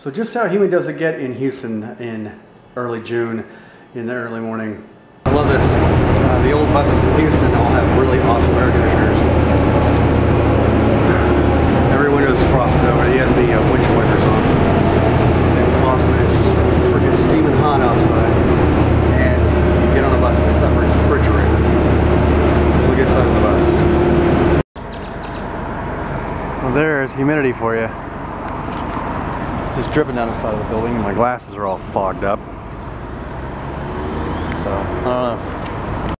So just how humid does it get in Houston in early June, in the early morning? I love this. The old buses in Houston all have really awesome air conditioners. Every window's frosted over. He has the windshield. There's humidity for you. Just dripping down the side of the building. My glasses are all fogged up. So, I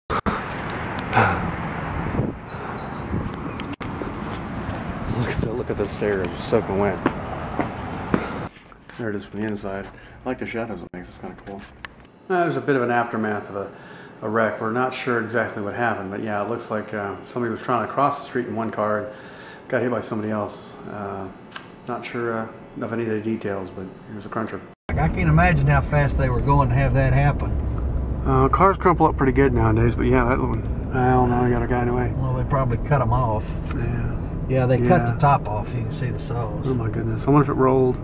don't know. Look at those stairs, soaking wet. There it is from the inside. I like the shadows it makes, it's kind of cool. Now, there's a bit of an aftermath of a wreck. We're not sure exactly what happened, but yeah, it looks like somebody was trying to cross the street in one car and got hit by somebody else. Not sure of any of the details, but it was a cruncher. Like, I can't imagine how fast they were going to have that happen. Cars crumple up pretty good nowadays, but yeah, that one, I don't know, I got a guy in the way. Well, they probably cut them off. Yeah. Yeah, they cut the top off. You can see the saws. Oh my goodness. I wonder if it rolled.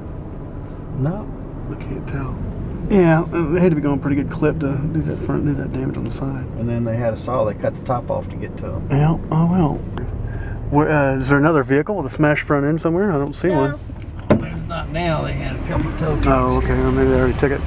No. I can't tell. Yeah, they had to be going pretty good clip to do that front, do that damage on the side. And then they had a saw, they cut the top off to get to them. Yeah, oh well. Is there another vehicle with a smashed front end somewhere? I don't see one. Not now. They had a couple of tow trucks. Oh, okay. Well, maybe they already took it.